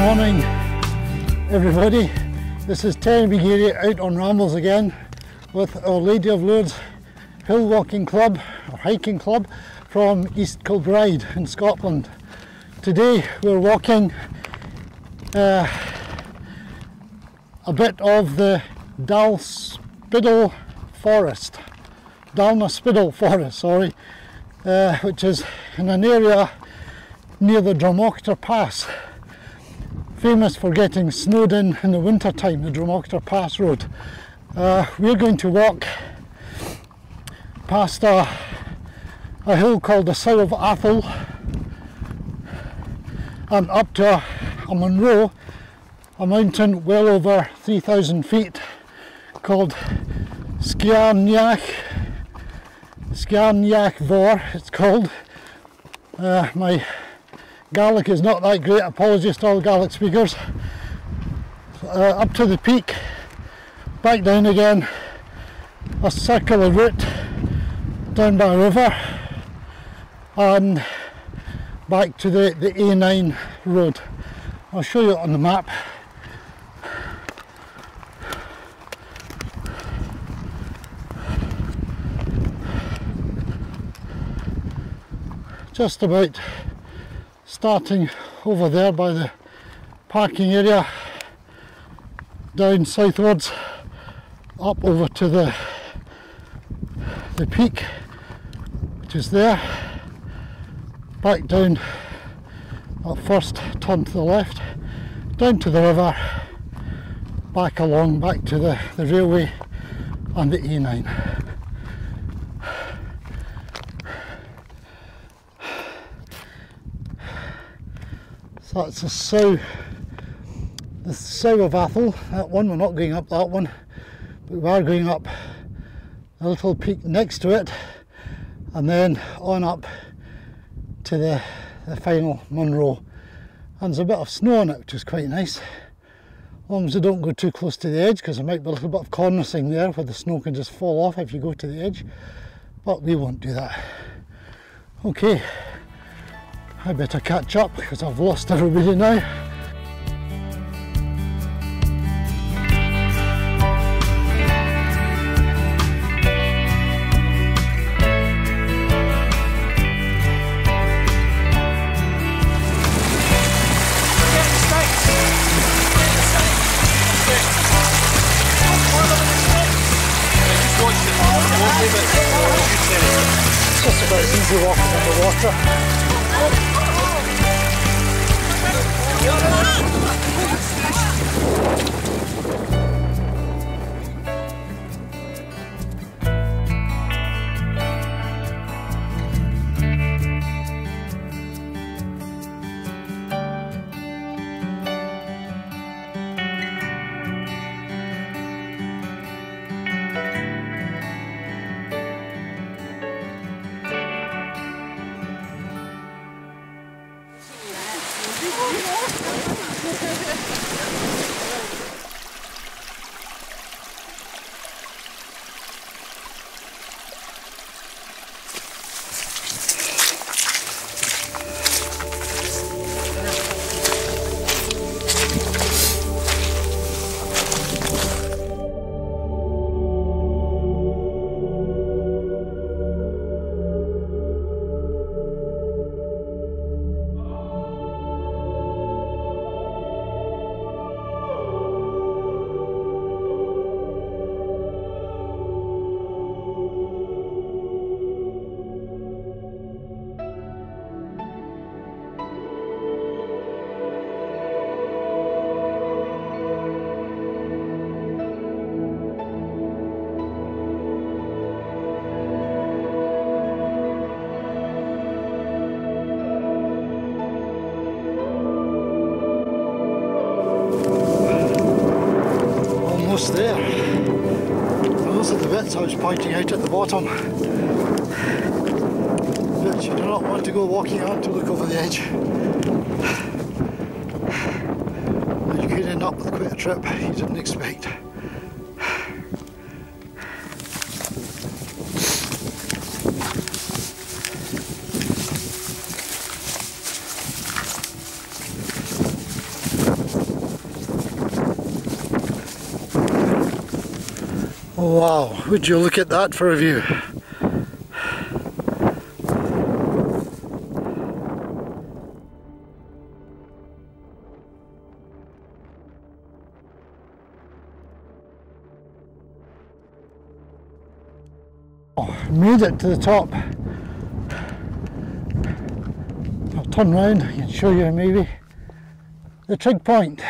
Morning everybody, this is Terry McGeary out on rambles again with Our Lady of Lourdes Hill Walking Club or Hiking Club from East Kilbride in Scotland. Today we're walking a bit of the Dalspiddle Forest, Dalnaspidal Forest, sorry, which is in an area near the Drumochter Pass. Famous for getting snowed in the winter time, the Drumochter Pass Road. We're going to walk past a hill called the Sow of Atholl and up to a Munro, a mountain well over 3,000 feet called Sgairneach Vor, it's called. My Gaelic is not that great, apologies to all Gaelic speakers. Up to the peak, back down again, a circular route down by a river and back to the A9 road. I'll show you it on the map. Just about starting over there by the parking area, down southwards, up over to the peak, which is there, back down at first, turn to the left, down to the river, back along, back to the railway and the A9. So that's the Sow of Atholl, that one. We're not going up that one, but we are going up a little peak next to it and then on up to the final Munro. And there's a bit of snow on it, which is quite nice, as long as you don't go too close to the edge, because there might be a little bit of cornicing there where the snow can just fall off if you go to the edge, but we won't do that. Okay, I better catch up because I've lost everybody now. It's just about as easy walking underwater. There. Those are the bits I was pointing out at the bottom. Bits you do not want to go walking out to look over the edge. You could end up with quite a trip you didn't expect. Wow, would you look at that for a view. Oh, made it to the top. I'll turn round, I can show you maybe the trig point.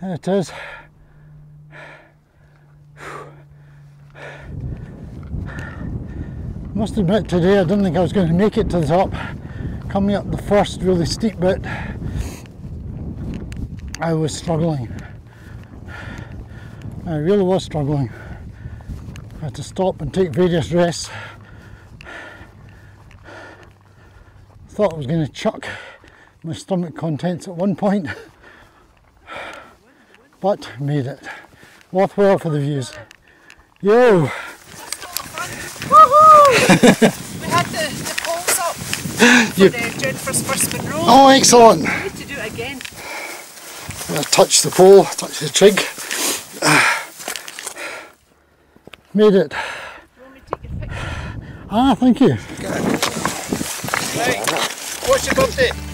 There it is. Must admit today I didn't think I was going to make it to the top. Coming up the first really steep bit, I was struggling. I really was struggling. I had to stop and take various rests. Thought I was going to chuck my stomach contents at one point, but made it. Worthwhile for the views. Yo! Woohoo! We had the poles up for the June first Munro. Oh, excellent! We need to do it again. I'm going to touch the pole, touch the trig. Made it. You want me to take your picture? Ah, thank you. Right, what's your birthday?